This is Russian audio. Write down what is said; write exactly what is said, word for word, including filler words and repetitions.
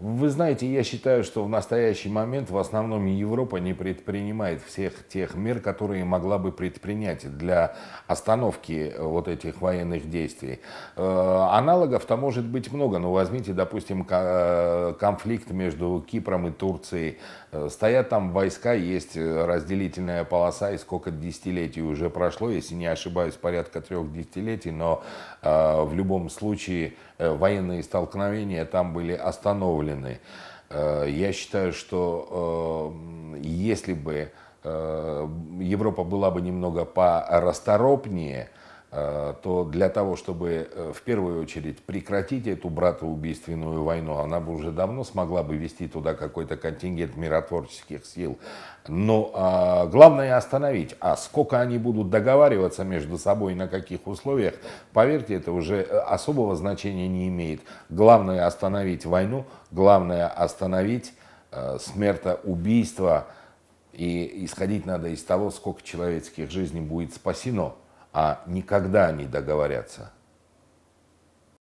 Вы знаете, я считаю, что в настоящий момент в основном Европа не предпринимает всех тех мер, которые могла бы предпринять для остановки вот этих военных действий. Аналогов-то может быть много, но возьмите, допустим, конфликт между Кипром и Турцией. Стоят там войска, есть разделительная полоса, и сколько десятилетий уже прошло, если не ошибаюсь, порядка трех десятилетий, но в любом случае военные столкновения там были остановлены. Я считаю, что если бы Европа была бы немного порасторопнее, то для того, чтобы в первую очередь прекратить эту братоубийственную войну, она бы уже давно смогла бы вести туда какой-то контингент миротворческих сил. Но а, главное остановить. А сколько они будут договариваться между собой, на каких условиях, поверьте, это уже особого значения не имеет. Главное остановить войну, главное остановить а, смертоубийство. И исходить надо из того, сколько человеческих жизней будет спасено. А никогда не договорятся.